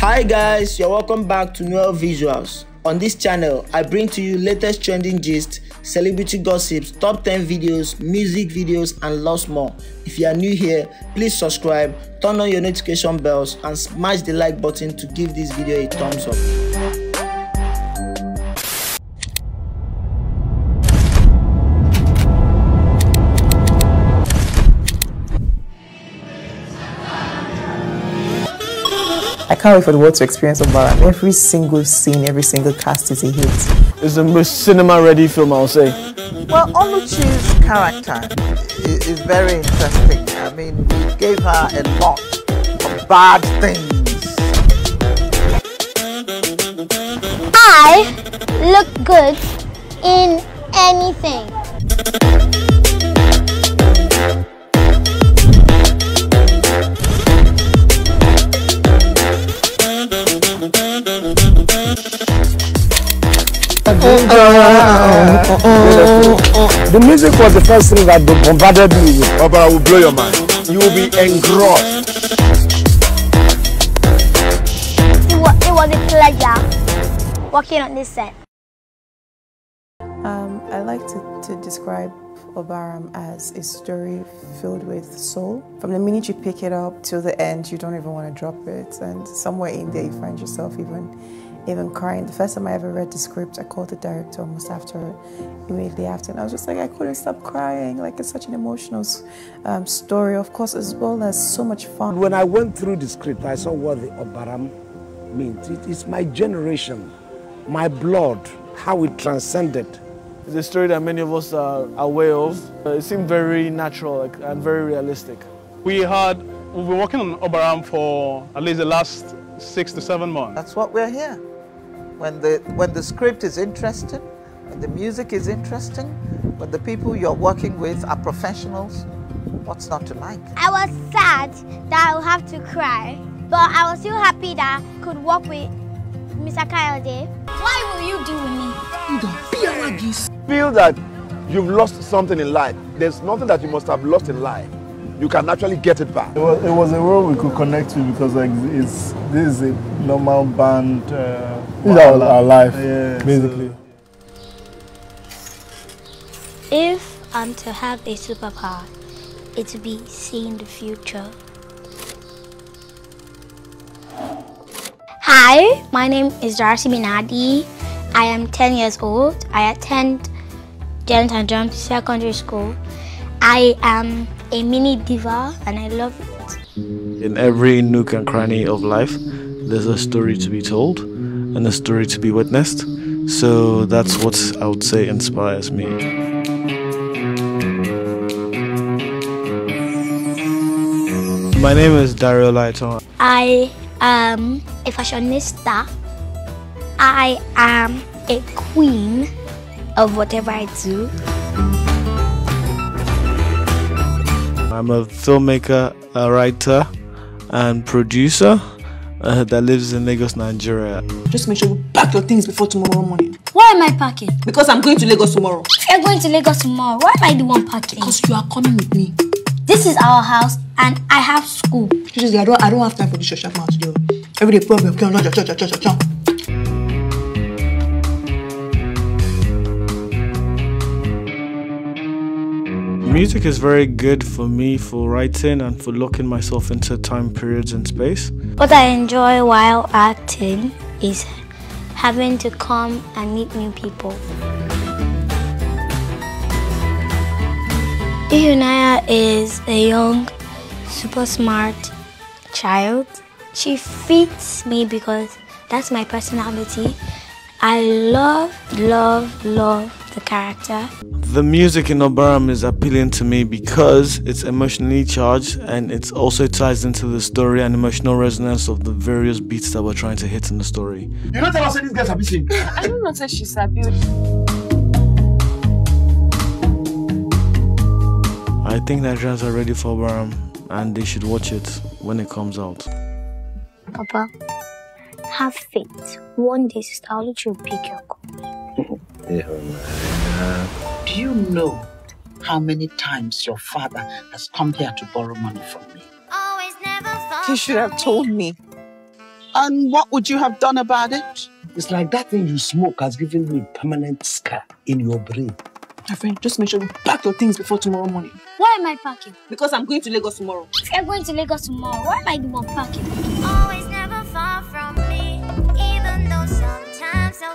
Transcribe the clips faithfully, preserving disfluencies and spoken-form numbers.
Hi guys, you're welcome back to Nuel Visuals. On this channel, I bring to you latest trending gist, celebrity gossips, top ten videos, music videos and lots more. If you are new here, please subscribe, turn on your notification bells and smash the like button to give this video a thumbs up. I can't wait for the world to experience Obaram. Every single scene, every single cast is a hit. It's the most cinema-ready film, I'll say. Well, Oluchi's character is, is very interesting. I mean, we gave her a lot of bad things. I look good in anything. The music was the first thing that bombarded me with. Oh, but I will blow your mind. You will be engrossed. It was, it was a pleasure working on this set. Um, I like to, to describe Obaram as a story filled with soul. From the minute you pick it up till the end, you don't even want to drop it. And somewhere in there, you find yourself even. even crying. The first time I ever read the script, I called the director almost after, immediately after, and I was just like, I couldn't stop crying. Like, it's such an emotional um, story, of course, as well as so much fun. When I went through the script, I saw what the Obaram means. It is my generation, my blood, how it transcended. It's a story that many of us are aware of. It seemed very natural and very realistic. We had, we've been working on Obaram for at least the last six to seven months. That's what we're here. When the, when the script is interesting, when the music is interesting, when the people you're working with are professionals, what's not to like? I was sad that I would have to cry, but I was still happy that I could work with Mister Kyle Dave. Why will you do with me? You don't feel like this. Feel that you've lost something in life. There's nothing that you must have lost in life. You can actually get it back. It was, it was a role we could connect to because like it's this is a normal band. Uh, our, our life, yeah, basically. If I'm to have a superpower, it would be seeing the future. Hi, my name is Darasimi Nadi. I am ten years old. I attend Gent and Drum Secondary School. I am a mini diva and I love it. In every nook and cranny of life, there's a story to be told and a story to be witnessed. So that's what I would say inspires me. My name is Dario Lighton. I am a fashionista. I am a queen of whatever I do. I'm a filmmaker, a writer, and producer uh, that lives in Lagos, Nigeria. Just make sure you pack your things before tomorrow morning. Why am I packing? Because I'm going to Lagos tomorrow. You're going to Lagos tomorrow. Why am I the one packing? Because you are coming with me. This is our house, and I have school. Just, I don't, I don't have time for this shut mouth today. Every day problem. Music is very good for me for writing and for locking myself into time periods and space. What I enjoy while acting is having to come and meet new people. Eunaya is a young, super smart child. She fits me because that's my personality. I love, love, love the character. The music in Obaram is appealing to me because it's emotionally charged and it also ties into the story and emotional resonance of the various beats that we're trying to hit in the story. You don't tell us that these guys are busy. I don't know that she's happy. I think Nigerians are ready for Obaram and they should watch it when it comes out. Papa, have faith. One day, Sister Oluchi will pick your call. Yeah, do you know how many times your father has come here to borrow money from me? He should have told me. And what would you have done about it? It's like that thing you smoke has given me a permanent scar in your brain. My friend, just make sure you pack your things before tomorrow morning. Why am I packing? Because I'm going to Lagos tomorrow. If you're going to Lagos tomorrow, why am I the one packing? Always never far from me, even though sometimes so...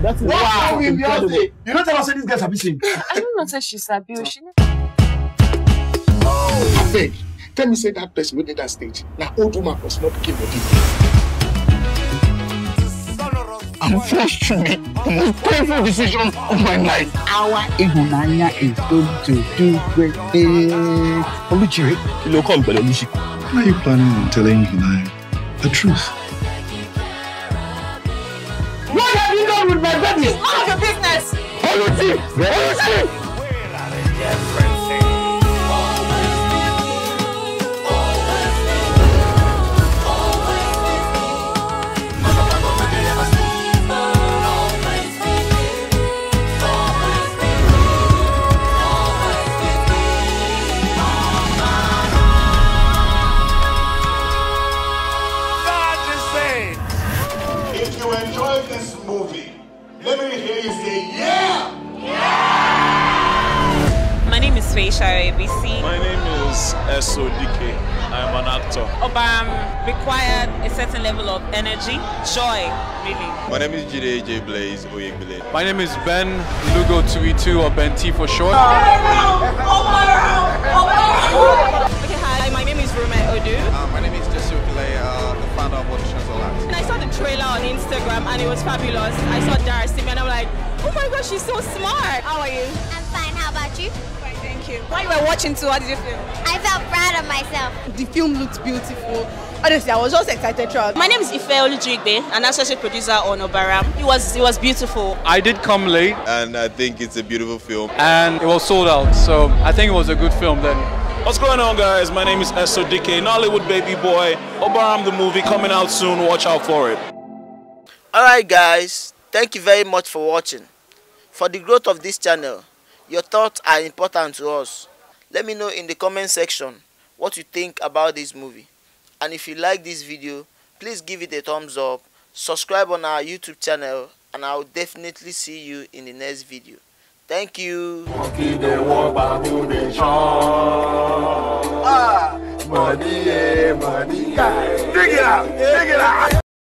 That's what wow, wow, incredible. You don't tell us that this girl's a bitch. I don't know that she's a bitch. Oh, I beg. Tell me, say that person who did that stage. Now, old woman was not picking for this. I'm frustrated. The most painful decision of my life. Our Eunaya is going to do great things. Olujiri, you come for the music. Why are you planning on telling Eunaya the truth? What have you done with my business? It's none of your business! Oluji! Oluji! Faisha A B C. My name is S O D K. I'm an actor. Obaram required a certain level of energy, joy, really. My name is Jideh J. Oye O Y. My name is Ben Lugo two E two, or Ben T for short. Okay, hi, my name is Romet Odu. Uh, my name is Jideh J. Oye O Y, the founder of Auditions Online. And I saw the trailer on Instagram and it was fabulous. I saw Darasimi and I'm like, oh my gosh, she's so smart. How are you? I'm fine, how about you? While you were watching too, how did you feel? I felt proud of myself. The film looked beautiful. Honestly, I was just excited throughout. My name is Ife Oludrigbe, an associate producer on Obaram. It was, it was beautiful. I did come late. And I think it's a beautiful film. And it was sold out, so I think it was a good film then. What's going on, guys? My name is S O D K, Nollywood baby boy. Obaram the movie coming out soon, watch out for it. Alright guys, thank you very much for watching. For the growth of this channel, your thoughts are important to us. Let me know in the comment section what you think about this movie. And if you like this video, please give it a thumbs up, subscribe on our YouTube channel, and I'll definitely see you in the next video. Thank you. Ah. Money, yeah, money, yeah. Dig it out, dig it out.